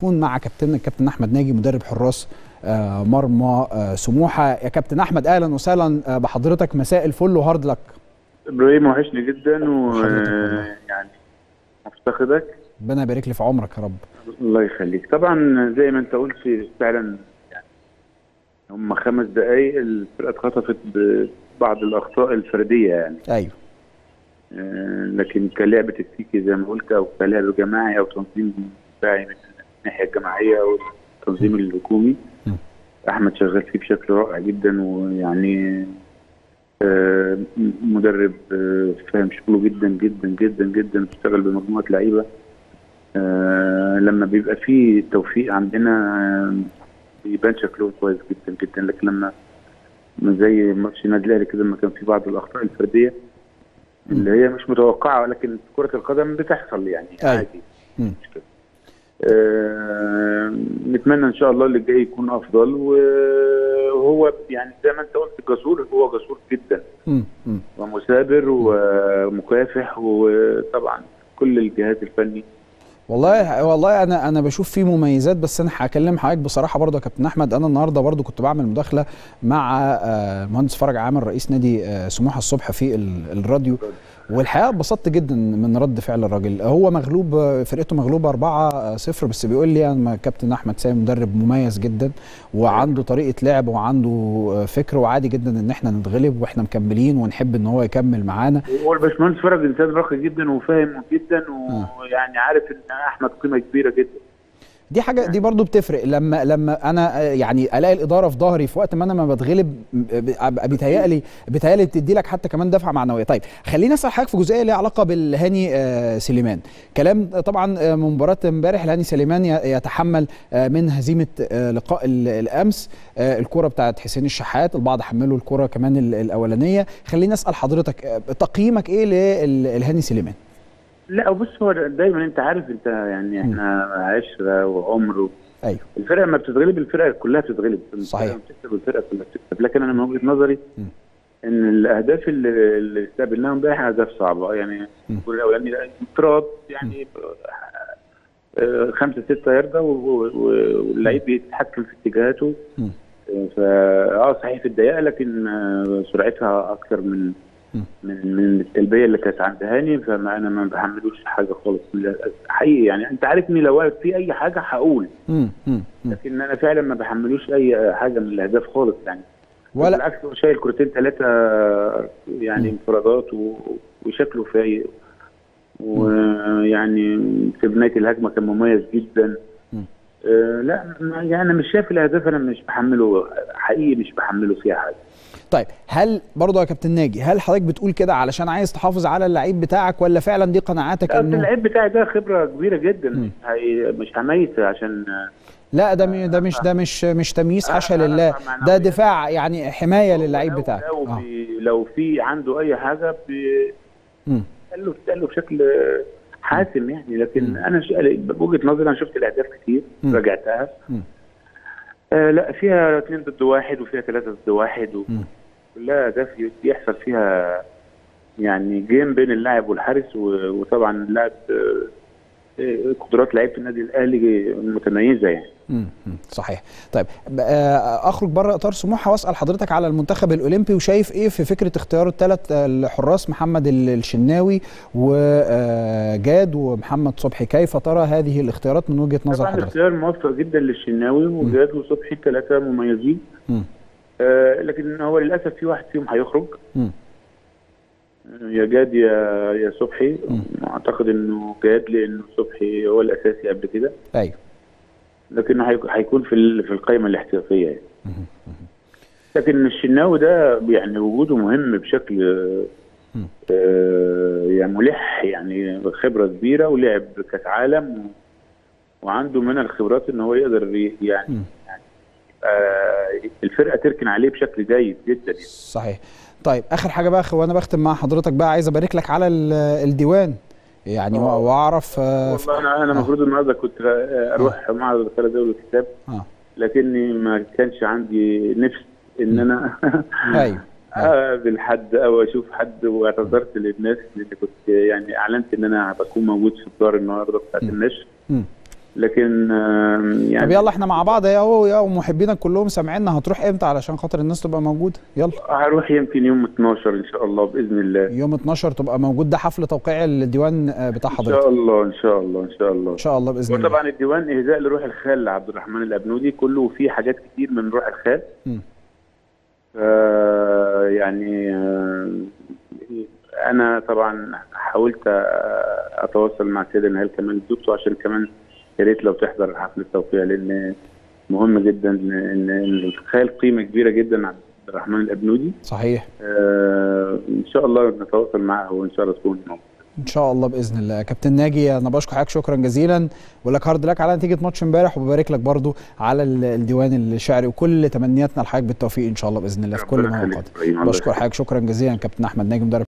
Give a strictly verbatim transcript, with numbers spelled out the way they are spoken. كون مع كابتننا الكابتن احمد ناجي مدرب حراس مرمى سموحه. يا كابتن احمد اهلا وسهلا بحضرتك، مساء الفل وهارد لك. ابراهيم وحشني جدا ويعني مفتقدك، ربنا يبارك لي في عمرك يا رب. الله يخليك. طبعا زي ما انت قلت فعلا، يعني هم خمس دقائق الفرقه اتخطفت ببعض الاخطاء الفرديه يعني. ايوه لكن كلعب تكتيكي زي ما قلت او كلعب جماعي او تنظيم دفاعي الناحيه الجماعيه او التنظيم الهجومي احمد شغال فيه بشكل رائع جدا، ويعني آه مدرب آه فاهم شغله جدا جدا جدا جدا، بيشتغل بمجموعه لعيبه. آه لما بيبقى فيه توفيق عندنا آه بيبان شكله كويس جدا جدا، لكن لما زي ماتش النادي الاهلي كده لما كان في بعض الاخطاء الفرديه اللي هي مش متوقعه، ولكن في كره القدم بتحصل يعني عادي. مش كده. أه نتمنى ان شاء الله اللي جاي يكون افضل، وهو يعني زي ما انت قلت جسور، هو جسور جدا ومثابر ومكافح، وطبعا كل الجهاز الفني. والله والله انا انا بشوف فيه مميزات، بس انا هكلم حضرتك بصراحه برضه يا كابتن احمد. انا النهارده برضه كنت بعمل مداخله مع المهندس فرج عامر رئيس نادي سموحه الصبح في الراديو، والحقيقه اتبسطت جدا من رد فعل الراجل. هو مغلوب، فرقته مغلوبه أربعة صفر، بس بيقول لي انا كابتن احمد سامي مدرب مميز جدا وعنده طريقه لعب وعنده فكر، وعادي جدا ان احنا نتغلب واحنا مكملين ونحب ان هو يكمل معانا. والباشمهندس فرج انسان راقي جدا وفاهم جدا، ويعني عارف ان احمد قيمه كبيره جدا. دي حاجه دي برضو بتفرق، لما لما انا يعني الاقي الاداره في ظهري في وقت ما انا ما بتغلب، بيتهيألي بيتهيألي بتدي لك حتى كمان دفعه معنويه. طيب خليني اسال حضرتك في جزئيه ليها علاقه بالهاني سليمان. كلام طبعا من مباراه امبارح، الهاني سليمان يتحمل من هزيمه لقاء الامس الكره بتاعت حسين الشحات، البعض حمله الكره كمان الاولانيه. خليني اسال حضرتك تقييمك ايه للهاني سليمان؟ لا بص، هو دايما انت عارف انت يعني احنا عشره وعمر. ايوه الفرقه لما بتتغلب الفرقه كلها بتتغلب. صحيح لما بتكسب الفرقه كلها بتكسب، لكن انا من وجهه نظري م. ان الاهداف اللي استقبلناها امبارح اهداف صعبه يعني. الجول الاولاني انفراد يعني آه خمسه سته يارده، واللعيب بيتحكم في اتجاهاته. فاه صحيح في الدقيقه، لكن آه سرعتها اكثر من من من السلبيه اللي كانت عند هاني، فما انا ما بحملوش حاجه خالص حقيقي يعني. انت عارفني لو في اي حاجه هقول، لكن انا فعلا ما بحملوش اي حاجه من الاهداف خالص يعني. ولا بالعكس، هو شايل كورتين ثلاثه يعني انفرادات وشكله فايق، ويعني في بدايه الهجمه كان مميز جدا. أه لا يعني انا مش شايف الاهداف، انا مش بحمله حقيقي، مش بحمله فيها حاجه. طيب هل برضه يا كابتن ناجي، هل حضرتك بتقول كده علشان عايز تحافظ على اللعيب بتاعك، ولا فعلا دي قناعاتك؟ انه اللعيب بتاعي ده خبره كبيره جدا، مم. مش هميز عشان لا ده آه ده مش ده مش مش تمييز، حاشا آه لله، ده دفاع يعني حمايه للعيب بتاعك. لو آه. لو في عنده اي حاجه بيتقال له بشكل حاسم يعني، لكن مم. انا بوجهه نظري انا شفت الاهداف كتير مم. راجعتها مم. آه لا فيها اثنين ضد واحد وفيها ثلاثه ضد واحد، وكلها اهداف بيحصل فيها يعني جيم بين اللاعب والحارس، وطبعا اللاعب آه قدرات لعيبه النادي الاهلي متميزه يعني. امم صحيح. طيب آه اخرج بره اطار سموحه واسال حضرتك على المنتخب الاولمبي، وشايف ايه في فكره اختيار الثلاث الحراس محمد الشناوي وجاد ومحمد صبحي؟ كيف ترى هذه الاختيارات من وجهه نظر حضرتك؟ اختيار موفق جدا للشناوي وجاد وصبحي، الثلاثه مميزين. آه لكن هو للاسف في واحد فيهم هيخرج، يا جاد يا يا صبحي. اعتقد انه جاد، لانه صبحي هو الاساسي قبل كده. ايوه لكنه هيكون في في القائمه الاحتياطيه يعني. لكن الشناوي ده يعني وجوده مهم بشكل آه يعني ملح يعني، خبره كبيره ولعب كاس عالم، وعنده من الخبرات ان هو يقدر يعني, يعني آه الفرقه تركن عليه بشكل جيد جدا يعني. صحيح. طيب اخر حاجه بقى وانا بختم مع حضرتك بقى، عايز ابارك لك على الديوان يعني أوه. واعرف والله انا انا المفروض النهارده كنت اروح معرض الرساله الدولي للكتاب، لكني ما كانش عندي نفس ان انا ايوه اقابل حد او اشوف حد، واعتذرت للناس اللي كنت يعني اعلنت ان انا بكون موجود في الدار النهارده بتاعت النشر، لكن يعني. طب يلا احنا مع بعض اهو يا ومحبينا كلهم سامعيننا، هتروح امتى علشان خاطر الناس تبقى موجوده؟ يلا هروح يمكن يوم اتناشر ان شاء الله باذن الله. يوم اتناشر تبقى موجود، ده حفل توقيع الديوان بتاع حضرتك ان شاء الله ان شاء الله ان شاء الله ان شاء الله باذن الله. وطبعا الديوان اهداء لروح الخال عبد الرحمن الابنودي كله، وفيه حاجات كتير من روح الخال. امم يعني انا طبعا حاولت اتواصل مع سيدنا نهال كمان الدكتور عشان كمان يا ريت لو تحضر حفل التوقيع، لان مهم جدا ان الخال قيمه كبيره جدا عبد الرحمن الابنودي. صحيح. آه ان شاء الله نتواصل معه وان شاء الله تكون موجود. ان شاء الله باذن الله. كابتن ناجي انا بشكر حضرتك شكرا جزيلا، ولك هارد لك على نتيجه ماتش امبارح، وببارك لك برضو على الديوان الشعري، وكل تمنياتنا لحضرتك بالتوفيق ان شاء الله باذن الله في كل ما هو قادم. بشكر حضرتك شكرا جزيلا كابتن احمد ناجي مدرب